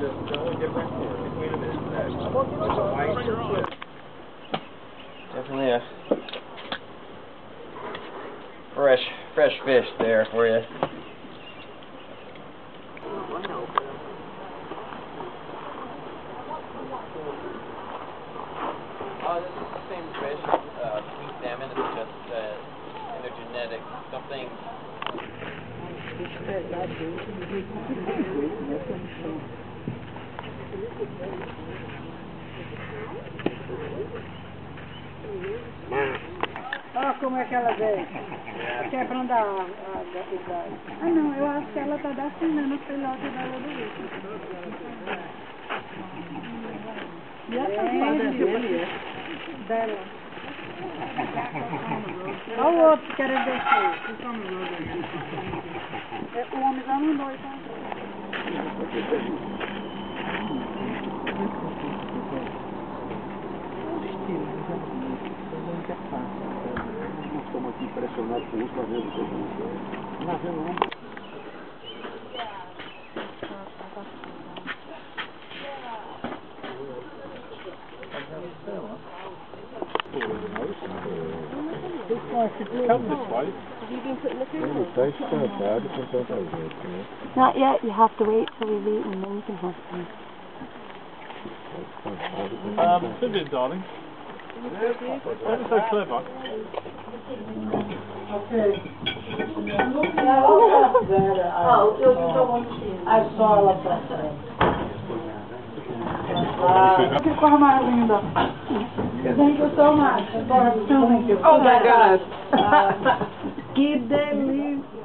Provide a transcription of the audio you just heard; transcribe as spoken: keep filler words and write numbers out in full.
the only difference between them is that it's a white split. Definitely a fresh, fresh fish there for you. Uh, this is the same fish, uh, sweet salmon, it's just uh, in their genetics, something. Olha como é que ela vem, quebrando a água. Ah não, eu acho que ela está dacinando o filhote dela do bicho. E essa fada dele é? Dela. Olha o outro querendo descer. O homem já mandou, então. Nós estamos aqui impressionados com isso, fazendo todo mundo. Mas eu não. Not yet, you have to wait till we've eaten and then you can have some. Um, Cindy, darling. That is so clever. Okay. I saw a lot of that. Thank you so much for filming. Oh my God. Uh, que delícia.